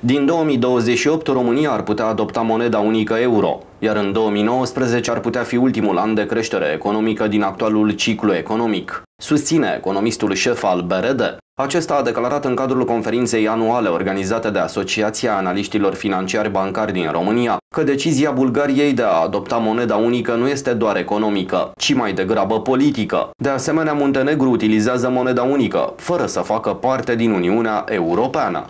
Din 2028, România ar putea adopta moneda unică euro, iar în 2019 ar putea fi ultimul an de creștere economică din actualul ciclu economic, susține economistul șef al BRD. Acesta a declarat în cadrul conferinței anuale organizate de Asociația Analiștilor Financiari Bancari din România că decizia Bulgariei de a adopta moneda unică nu este doar economică, ci mai degrabă politică. De asemenea, Muntenegru utilizează moneda unică, fără să facă parte din Uniunea Europeană.